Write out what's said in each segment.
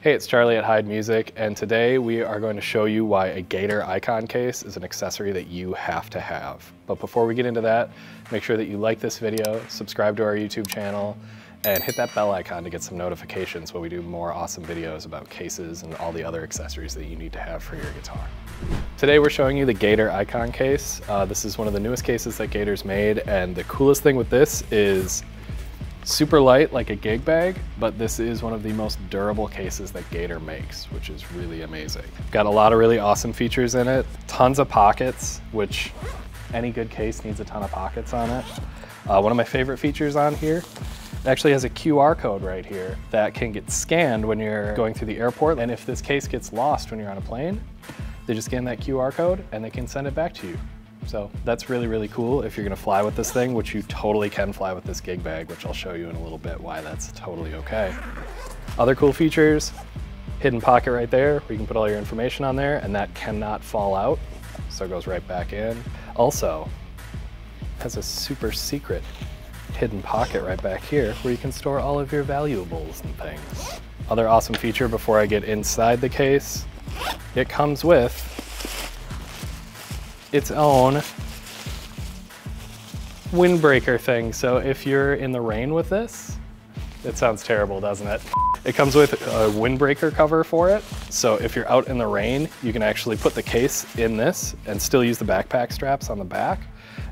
Hey, it's Charlie at Heid Music, and today we are going to show you why a Gator Icon case is an accessory that you have to have. But before we get into that, make sure that you like this video, subscribe to our YouTube channel, and hit that bell icon to get some notifications when we do more awesome videos about cases and all the other accessories that you need to have for your guitar. Today we're showing you the Gator Icon case. This is one of the newest cases that Gator's made, and the coolest thing with this is super light like a gig bag, but this is one of the most durable cases that Gator makes, which is really amazing. Got a lot of really awesome features in it, tons of pockets, which any good case needs a ton of pockets on it. One of my favorite features on here, it actually has a QR code right here that can get scanned when you're going through the airport, and if this case gets lost when you're on a plane, they just scan that QR code and they can send it back to you. So that's really, really cool if you're gonna fly with this thing, which you totally can fly with this gig bag, which I'll show you in a little bit why that's totally okay. Other cool features, hidden pocket right there, where you can put all your information on there, and that cannot fall out, so it goes right back in. Also, has a super secret hidden pocket right back here where you can store all of your valuables and things. Other awesome feature before I get inside the case, it comes with its own windbreaker thing. So if you're in the rain with this, it sounds terrible, doesn't it? It comes with a windbreaker cover for it. So if you're out in the rain, you can actually put the case in this and still use the backpack straps on the back,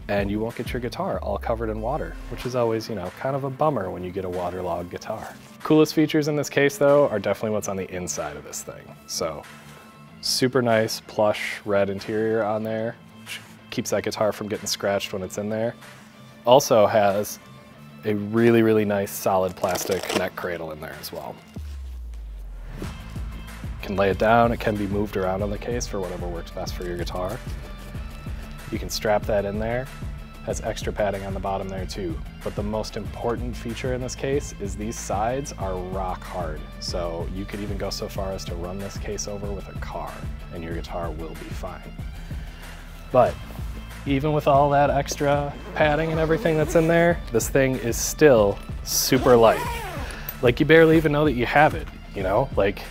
and you won't get your guitar all covered in water, which is always, you know, kind of a bummer when you get a waterlogged guitar. Coolest features in this case though are definitely what's on the inside of this thing. So super nice plush red interior on there. Keeps that guitar from getting scratched when it's in there. Also has a really, really nice solid plastic neck cradle in there as well. Can lay it down, it can be moved around on the case for whatever works best for your guitar. You can strap that in there. Has extra padding on the bottom there too. But the most important feature in this case is these sides are rock hard. So you could even go so far as to run this case over with a car and your guitar will be fine. But even with all that extra padding and everything that's in there, this thing is still super light. Like, you barely even know that you have it, you know? Like,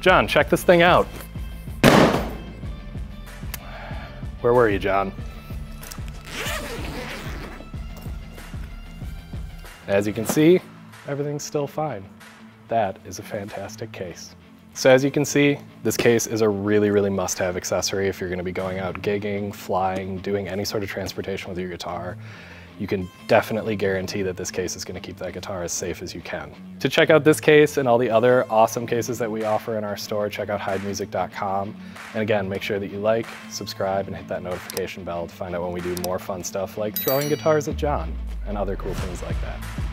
John, check this thing out. Where were you, John? As you can see, everything's still fine. That is a fantastic case. So as you can see, this case is a really, really must-have accessory if you're gonna be going out gigging, flying, doing any sort of transportation with your guitar. You can definitely guarantee that this case is gonna keep that guitar as safe as you can. To check out this case and all the other awesome cases that we offer in our store, check out HeidMusic.com. And again, make sure that you like, subscribe, and hit that notification bell to find out when we do more fun stuff like throwing guitars at John and other cool things like that.